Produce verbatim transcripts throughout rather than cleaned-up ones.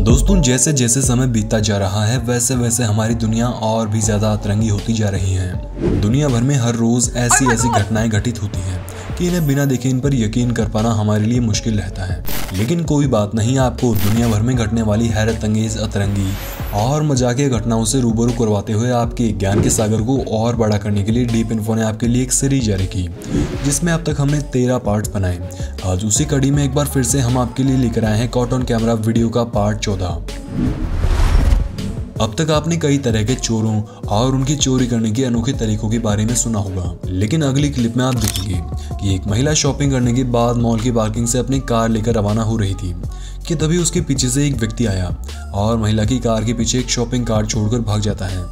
दोस्तों, जैसे जैसे समय बीतता जा रहा है वैसे वैसे हमारी दुनिया और भी ज्यादा अतरंगी होती जा रही है। दुनिया भर में हर रोज ऐसी ऐसी घटनाएं घटित होती हैं कि इन्हें बिना देखे इन पर यकीन कर पाना हमारे लिए मुश्किल रहता है। लेकिन कोई बात नहीं, आपको दुनिया भर में घटने वाली हैरत अंगेज, अतरंगी और मजाकिया घटनाओं से रूबरू करवाते हुए आपके ज्ञान के सागर को और बड़ा करने के लिए डीप इन्फो ने आपके लिए एक सीरीज जारी की, जिसमें अब तक हमने तेरह पार्ट्स बनाए। आज उसी कड़ी में एक बार फिर से हम आपके लिए लेकर आए हैं कॉट ऑन कैमरा वीडियो का पार्ट चौदह। अब तक आपने कई तरह के चोरों और उनकी चोरी करने के अनोखे तरीकों के बारे में सुना होगा, लेकिन अगली क्लिप में आप देखेंगे कि एक महिला शॉपिंग करने के बाद मॉल की पार्किंग से अपनी कार लेकर रवाना हो रही थी कि तभी उसके पीछे से एक व्यक्ति आया और महिला की कार के पीछे एक शॉपिंग कार्ट छोड़कर भाग जाता है।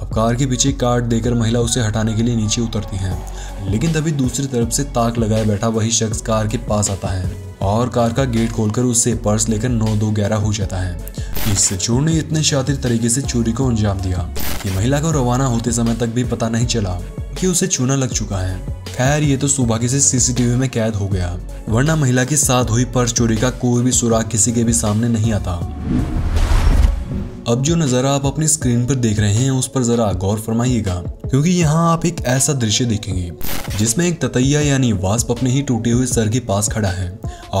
अब कार के पीछे कार्ट देकर महिला उसे हटाने के लिए नीचे उतरती है, लेकिन तभी दूसरी तरफ से ताक लगाए बैठा वही शख्स कार के पास आता है और कार का गेट खोलकर उससे पर्स लेकर नौ दो ग्यारह हो जाता है। इस चोर ने इतने शातिर तरीके से चोरी को अंजाम दिया कि महिला को रवाना होते समय तक भी पता नहीं चला कि उसे चूना लग चुका है। खैर, ये तो सौभाग्य से सीसीटीवी में कैद हो गया, वरना महिला के साथ हुई पर्स चोरी का कोई भी सुराग किसी के भी सामने नहीं आता। अब जो नज़ारा आप अपनी स्क्रीन पर देख रहे हैं उस पर ज़रा गौर फरमाइएगा, क्योंकि यहाँ आप एक ऐसा दृश्य देखेंगे जिसमें एक ततैया यानी वास्प अपने ही टूटे हुए सर के पास खड़ा है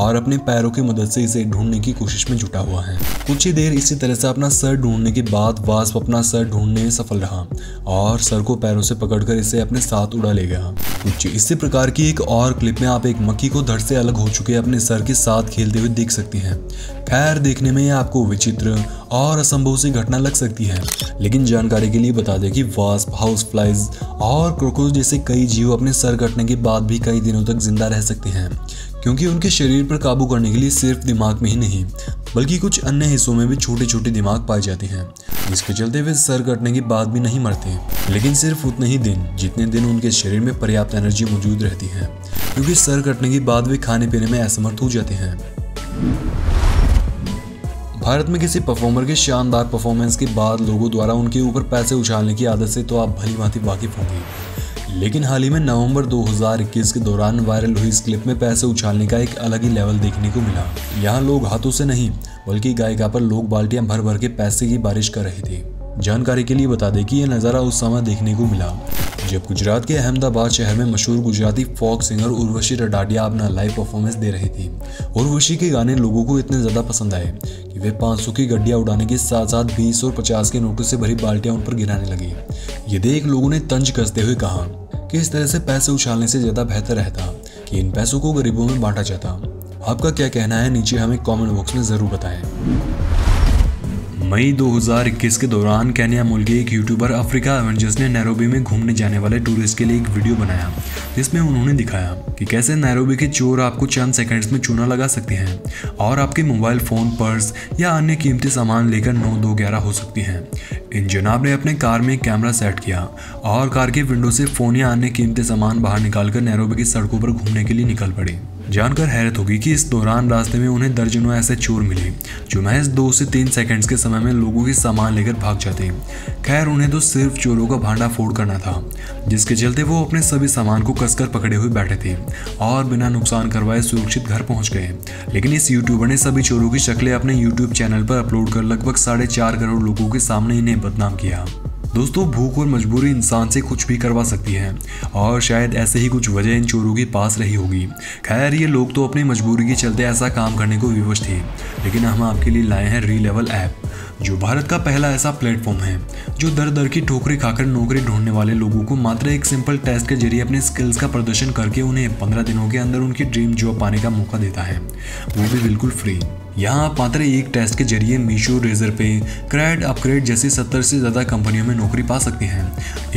और अपने पैरों की मदद से इसे ढूंढने की कोशिश में जुटा हुआ है। कुछ ही देर इसी तरह से अपना सर ढूंढने के बाद वास्प अपना सर ढूंढने में सफल रहा और सर को पैरों से पकड़कर इसे अपने साथ उड़ा ले गया। कुछ इसी प्रकार की एक और क्लिप में आप एक मक्खी को धड़ से अलग हो चुके अपने सर के साथ खेलते हुए देख सकती हैं। खैर, देखने में आपको विचित्र और असंभव सी घटना लग सकती है, लेकिन जानकारी के लिए बता दें कि वास्प, हाउस फ्लाइज और क्रोकोज जैसे कई जीव अपने सर कटने के बाद भी कई दिनों तक जिंदा रह सकते हैं, क्योंकि उनके शरीर पर काबू करने के लिए सिर्फ दिमाग में ही नहीं बल्कि कुछ अन्य हिस्सों में भी छोटे छोटे दिमाग पाए जाते हैं, जिसके चलते वे सर कटने के बाद भी नहीं मरते, लेकिन सिर्फ उतने ही दिन जितने दिन उनके शरीर में पर्याप्त एनर्जी मौजूद रहती है, क्योंकि सर कटने के बाद वे खाने पीने में असमर्थ हो जाते हैं। भारत में किसी परफॉर्मर के शानदार परफॉर्मेंस के बाद लोगों द्वारा उनके ऊपर पैसे उछालने की आदत से तो आप भलीभांति वाकिफ होंगे, लेकिन हाल ही में नवंबर दो हज़ार इक्कीस के दौरान वायरल हुई इस क्लिप में पैसे उछालने का एक अलग ही लेवल देखने को मिला। यहाँ लोग हाथों से नहीं बल्कि गायिका पर लोग बाल्टियां भर भर के पैसे की बारिश कर रहे थे। जानकारी के लिए बता दें कि यह नज़ारा उस समय देखने को मिला जब गुजरात के अहमदाबाद शहर में मशहूर गुजराती फोक सिंगर उर्वशी रडाडिया अपना लाइव परफॉर्मेंस दे रही थी। उर्वशी के गाने लोगों को इतने ज़्यादा पसंद आए कि वे पाँच सौ की गड्डियाँ उड़ाने के साथ साथ बीस और पचास के नोटों से भरी बाल्टियाँ उन पर गिराने लगी। ये देख लोगों ने तंज कसते हुए कहा कि इस तरह से पैसे उछालने से ज़्यादा बेहतर रहता कि इन पैसों को गरीबों में बांटा जाता। आपका क्या कहना है, नीचे हमें कॉमेंट बॉक्स में ज़रूर बताएं। मई दो हज़ार इक्कीस के दौरान केन्या मूल के एक यूट्यूबर अफ्रीका एवेंजर्स ने नैरोबी में घूमने जाने वाले टूरिस्ट के लिए एक वीडियो बनाया, जिसमें उन्होंने दिखाया कि कैसे नैरोबी के चोर आपको चंद सेकंड्स में चूना लगा सकते हैं और आपके मोबाइल फ़ोन, पर्स या अन्य कीमती सामान लेकर नौ दो ग्यारह हो सकती हैं। इन जनाब ने अपने कार में एक कैमरा सेट किया और कार के विंडो से फ़ोन या अन्य कीमती सामान बाहर निकालकर नैरोबी की सड़कों पर घूमने के लिए निकल पड़े। जानकर हैरत होगी कि इस दौरान रास्ते में उन्हें दर्जनों ऐसे चोर मिले जो महज दो से तीन सेकंड्स के समय में लोगों के सामान लेकर भाग जाते। खैर, उन्हें तो सिर्फ चोरों का भांडा फोड़ करना था, जिसके चलते वो अपने सभी सामान को कसकर पकड़े हुए बैठे थे और बिना नुकसान करवाए सुरक्षित घर पहुंच गए। लेकिन इस यूट्यूबर ने सभी चोरों की शक्लें अपने यूट्यूब चैनल पर अपलोड कर लगभग साढ़े चार करोड़ लोगों के सामने इन्हें बदनाम किया। दोस्तों, भूख और मजबूरी इंसान से कुछ भी करवा सकती है और शायद ऐसे ही कुछ वजह इन चोरों के पास रही होगी। खैर, ये लोग तो अपनी मजबूरी के चलते ऐसा काम करने को विवश थे, लेकिन हम आपके लिए लाए हैं रीलेवल ऐप, जो भारत का पहला ऐसा प्लेटफॉर्म है जो दर दर की ठोकरें खाकर नौकरी ढूंढने वाले लोगों को मात्र एक सिंपल टेस्ट के जरिए अपने स्किल्स का प्रदर्शन करके उन्हें पंद्रह दिनों के अंदर उनकी ड्रीम जॉब पाने का मौका देता है, वो भी बिल्कुल फ्री। यहाँ आप मात्र एक टेस्ट के जरिए मीशो, रेजरपे, क्रेड, अपग्रेड जैसी सत्तर से ज़्यादा कंपनियों में नौकरी पा सकते हैं।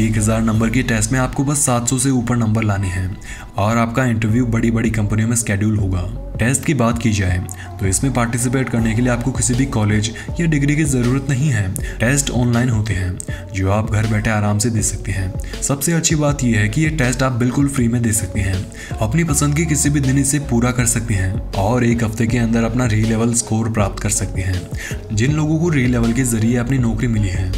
एक हज़ार नंबर के टेस्ट में आपको बस सात सौ से ऊपर नंबर लाने हैं और आपका इंटरव्यू बड़ी बड़ी कंपनियों में स्केड्यूल होगा। टेस्ट की बात की जाए तो इसमें पार्टिसिपेट करने के लिए आपको किसी भी कॉलेज या डिग्री की ज़रूरत नहीं है। टेस्ट ऑनलाइन होते हैं जो आप घर बैठे आराम से दे सकते हैं। सबसे अच्छी बात यह है कि ये टेस्ट आप बिल्कुल फ्री में दे सकते हैं, अपनी पसंद के किसी भी दिन इसे पूरा कर सकते हैं और एक हफ्ते के अंदर अपना रीलेवल स्कोर प्राप्त कर सकते हैं। जिन लोगों को रीलेवल के जरिए अपनी नौकरी मिली है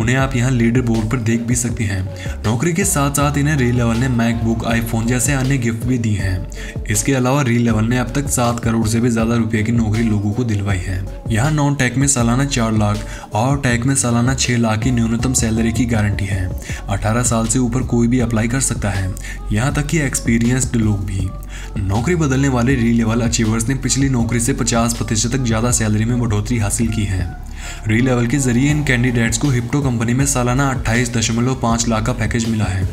उन्हें आप यहाँ लीडर बोर्ड पर देख भी सकते हैं। नौकरी के साथ साथ इन्हें रीलेवल ने मैकबुक, आईफोन जैसे अन्य गिफ्ट भी दिए हैं। इसके अलावा रीलेवल ने अब तक सात करोड़ से भी ज्यादा रुपए की नौकरी लोगों को दिलवाई है। यहाँ नॉन टेक में सालाना चार लाख और टेक में सालाना छह लाख की न्यूनतम सैलरी की गारंटी है। अठारह साल से ऊपर कोई भी अप्लाई कर सकता है, यहाँ तक कि एक्सपीरियंस्ड लोग भी। नौकरी बदलने वाले रीलेवल अचीवर्स ने पिछली नौकरी से पचास प्रतिशत तक ज्यादा सैलरी में बढ़ोतरी हासिल की है। रीलेवल के जरिए इन कैंडिडेट्स को हिप्टो कंपनी में सालाना अट्ठाईस दशमलव पाँच लाख का पैकेज मिला है।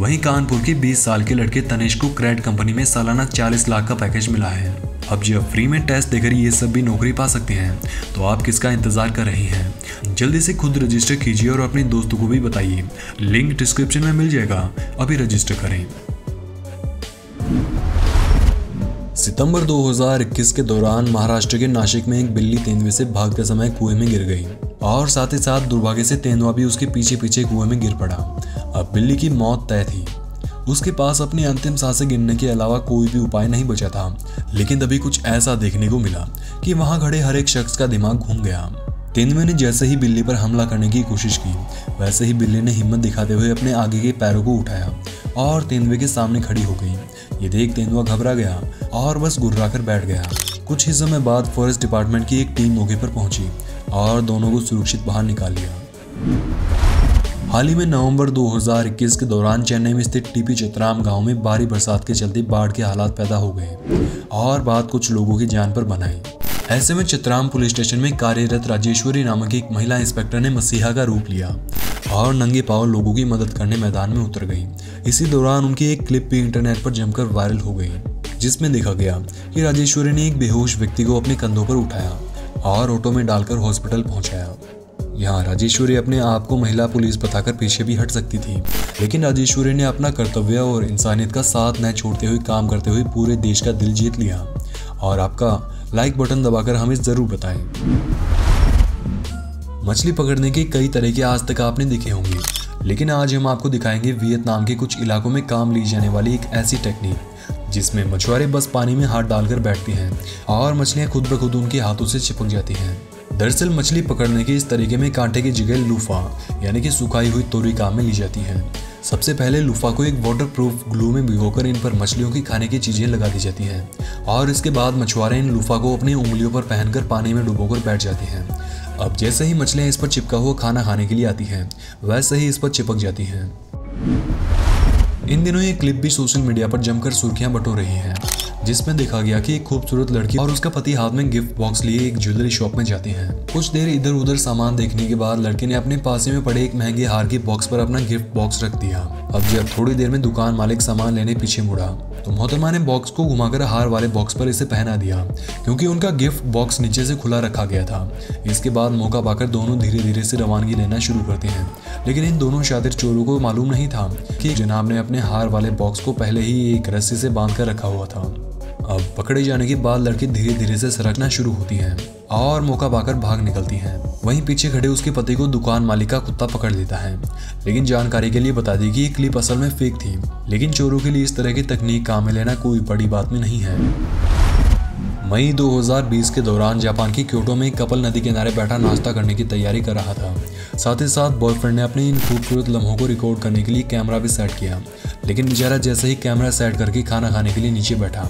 वहीं कानपुर के बीस साल के लड़के तनेश को क्रेड कंपनी में सालाना चालीस लाख का पैकेज मिला है। अब जब फ्री में टेस्ट देकर ये सब भी नौकरी पा सकते हैं, तो आप किसका इंतजार कर रहे हैं? जल्दी से खुद रजिस्टर कीजिए और अपने दोस्तों को भी बताइए। लिंक डिस्क्रिप्शन में मिल जाएगा, अभी रजिस्टर करें। सितंबर दो हज़ार इक्कीस के दौरान महाराष्ट्र के नासिक में एक बिल्ली तेंदुए से भागते समय कुएं में गिर गई और साथ ही साथ दुर्भाग्य से तेंदुआ भी उसके पीछे पीछे कुएं में गिर पड़ा। अब बिल्ली की मौत तय थी, उसके पास अपनी अंतिम सांसें गिनने के अलावा कोई भी उपाय नहीं बचा था। लेकिन तभी कुछ ऐसा देखने को मिला कि वहां खड़े हर एक शख्स का दिमाग घूम गया। तेंदुए ने जैसे ही बिल्ली पर हमला करने की कोशिश की, वैसे ही बिल्ली ने हिम्मत दिखाते हुए अपने आगे के पैरों को उठाया और तेंदुए के सामने खड़ी हो गई। ये देख तेंदुआ घबरा गया और बस गुर्रा कर बैठ गया। कुछ ही समय बाद फॉरेस्ट डिपार्टमेंट की एक टीम मौके पर पहुंची और दोनों को सुरक्षित बाहर निकाल लिया। हाल ही में नवंबर दो हज़ार इक्कीस के दौरान चेन्नई में स्थित टीपी चित्राम गांव में भारी बरसात के चलते बाढ़ के हालात पैदा हो गए और बात कुछ लोगों की जान पर बनाई। ऐसे में चित्राम पुलिस स्टेशन में कार्यरत राजेश्वरी नामक एक महिला इंस्पेक्टर ने मसीहा का रूप लिया और नंगे पांव लोगों की मदद करने मैदान में उतर गई। इसी दौरान उनकी एक क्लिप भी इंटरनेट पर जमकर वायरल हो गई, जिसमें देखा गया कि राजेश्वरी ने एक बेहोश व्यक्ति को अपने कंधों पर उठाया और ऑटो में डालकर हॉस्पिटल पहुंचाया। यहाँ राजेश्वरी अपने आप को महिला पुलिस बताकर पीछे भी हट सकती थी, लेकिन राजेश्वरी ने अपना कर्तव्य और इंसानियत का साथ न छोड़ते हुए काम करते हुए पूरे देश का दिल जीत लिया। और आपका लाइक बटन दबाकर हमें ज़रूर बताएं। मछली पकड़ने के कई तरीके आज तक आपने देखे होंगे, लेकिन आज हम आपको दिखाएंगे वियतनाम के कुछ इलाकों में काम ली जाने वाली एक ऐसी टेक्निक, जिसमें मछुआरे बस पानी में हाथ डालकर बैठते हैं और मछलियां खुद ब खुद उनके हाथों से चिपक जाती हैं। दरअसल मछली पकड़ने के इस तरीके में कांटे की जगह लूफा यानी कि सुखाई हुई तोरी काम में ली जाती है। सबसे पहले लूफा को एक वाटरप्रूफ ग्लू में भिगोकर इन पर मछलियों की खाने की चीज़ें लगा दी जाती हैं और इसके बाद मछुआरे इन लूफा को अपनी उंगलियों पर पहनकर पानी में डुबोकर बैठ जाते हैं। अब जैसे ही मछलियां इस पर चिपका हुआ खाना खाने के लिए आती हैं, वैसे ही इस पर चिपक जाती हैं। इन दिनों ये क्लिप भी सोशल मीडिया पर जमकर सुर्खियां बटो रही हैं, जिसमें देखा गया कि एक खूबसूरत लड़की और उसका पति हाथ में गिफ्ट बॉक्स लिए एक ज्वेलरी शॉप में जाते हैं। कुछ देर इधर उधर सामान देखने के बाद लड़के ने अपने पास में पड़े एक महंगे हार के बॉक्स पर अपना गिफ्ट बॉक्स रख दिया। अब जब थोड़ी देर में दुकान मालिक सामान लेने पीछे मुड़ा, तो मोहतरमा ने बॉक्स को घुमाकर हार वाले बॉक्स पर इसे पहना दिया, क्योंकि उनका गिफ्ट बॉक्स नीचे से खुला रखा गया था। इसके बाद मौका पाकर दोनों धीरे धीरे से रवानगी लेना शुरू करते हैं, लेकिन इन दोनों शातिर चोरों को मालूम नहीं था कि जनाब ने अपने हार वाले बॉक्स को पहले ही एक रस्सी से बांध कर रखा हुआ था। अब पकड़े जाने के बाद लड़की धीरे धीरे से सरकना शुरू होती हैं और मौका पाकर भाग निकलती हैं। वहीं पीछे खड़े उसके पति को दुकान मालिक का कुत्ता पकड़ लेता है। लेकिन जानकारी के लिए बता दी कि ये क्लिप असल में फेक थी, लेकिन चोरों के लिए इस तरह की तकनीक काम में लेना कोई बड़ी बात में नहीं है। मई दो हज़ार बीस के दौरान जापान की क्योटो में एक कपल नदी किनारे बैठा नाश्ता करने की तैयारी कर रहा था। साथ ही साथ बॉयफ्रेंड ने अपने इन खूबसूरत लम्हों को रिकॉर्ड करने के लिए कैमरा भी सेट किया, लेकिन बेचारा जैसे ही कैमरा सेट करके खाना खाने के लिए नीचे बैठा,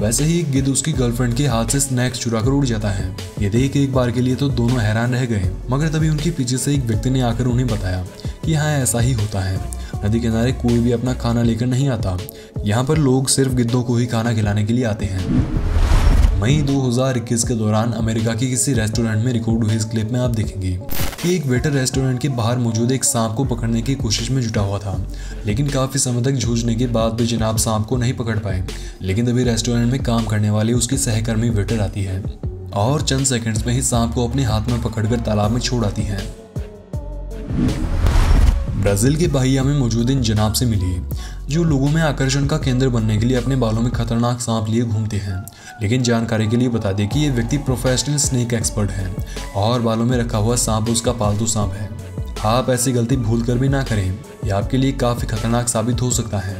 वैसे ही गिद्ध उसकी गर्लफ्रेंड के हाथ से स्नैक्स चुरा कर उड़ जाता है। ये देख एक बार के लिए तो दोनों हैरान रह गए, मगर तभी उनके पीछे से एक व्यक्ति ने आकर उन्हें बताया कि हाँ ऐसा ही होता है, नदी किनारे कोई भी अपना खाना लेकर नहीं आता, यहाँ पर लोग सिर्फ गिद्धों को ही खाना खिलाने के लिए आते हैं। मई दो हज़ार इक्कीस के दौरान अमेरिका के किसी रेस्टोरेंट में रिकॉर्ड हुई इस क्लिप में आप देखेंगे कि एक वेटर रेस्टोरेंट के बाहर मौजूद एक सांप को पकड़ने की कोशिश में जुटा हुआ था, लेकिन काफ़ी समय तक जूझने के बाद भी जनाब सांप को नहीं पकड़ पाए। लेकिन तभी रेस्टोरेंट में काम करने वाली उसकी सहकर्मी वेटर आती है और चंद सेकंड्स में ही सांप को अपने हाथ में पकड़कर तालाब में छोड़ आती है। ब्राज़ील के बाहिया में मौजूद इन जनाब से मिलिए, जो लोगों में आकर्षण का केंद्र बनने के लिए अपने बालों में खतरनाक सांप लिए घूमते हैं। लेकिन जानकारी के लिए बता दें कि ये व्यक्ति प्रोफेशनल स्नेक एक्सपर्ट है और बालों में रखा हुआ सांप उसका पालतू सांप है। आप ऐसी गलती भूल कर भी ना करें, यह आपके लिए काफ़ी खतरनाक साबित हो सकता है।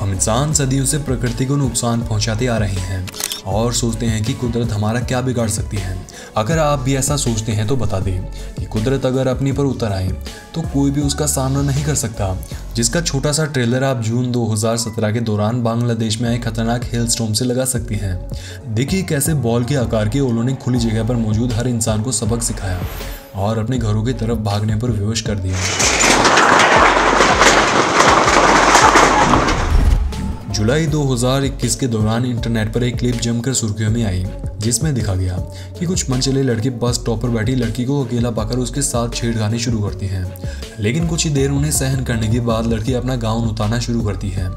हम इंसान सदियों से प्रकृति को नुकसान पहुँचाते आ रहे हैं और सोचते हैं कि कुदरत हमारा क्या बिगाड़ सकती है। अगर आप भी ऐसा सोचते हैं तो बता दें कि कुदरत अगर अपने पर उतर आए तो कोई भी उसका सामना नहीं कर सकता, जिसका छोटा सा ट्रेलर आप जून दो हज़ार सत्रह के दौरान बांग्लादेश में आए खतरनाक हेलस्टॉर्म से लगा सकती हैं। देखिए कैसे बॉल के आकार के ओलों ने खुली जगह पर मौजूद हर इंसान को सबक सिखाया और अपने घरों की तरफ भागने पर विवश कर दिया। जुलाई दो हज़ार इक्कीस के दौरान इंटरनेट पर एक क्लिप जमकर सुर्खियों में आई, जिसमें दिखा गया कि कुछ मनचले लड़के बस स्टॉप पर बैठी लड़की को अकेला पाकर उसके साथ छेड़खानी शुरू करते हैं, लेकिन कुछ ही देर उन्हें सहन करने के बाद लड़की अपना गाउन उतारना शुरू करती है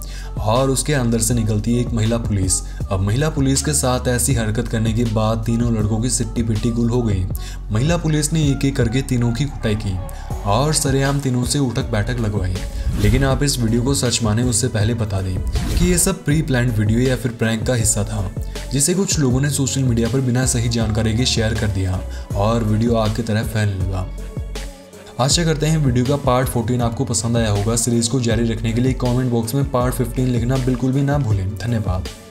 और उसके अंदर से निकलती है एक महिला पुलिस। अब महिला पुलिस के साथ ऐसी हरकत करने के बाद तीनों लड़कों की सिट्टी पिट्टी गुल हो गई। महिला पुलिस ने एक एक करके तीनों की कुटाई की और सरेआम तीनों से उठक बैठक लगवाई। लेकिन आप इस वीडियो को सच माने उससे पहले बता दें कि ये सब प्री प्लान्ड वीडियो या फिर प्रैंक का हिस्सा था, जिसे कुछ लोगों ने सोशल मीडिया पर बिना सही जानकारी के शेयर कर दिया और वीडियो आग की तरह फैलने लगा। आशा करते हैं वीडियो का पार्ट चौदह आपको पसंद आया होगा। सीरीज को जारी रखने के लिए कमेंट बॉक्स में पार्ट पंद्रह लिखना बिल्कुल भी ना भूलें। धन्यवाद।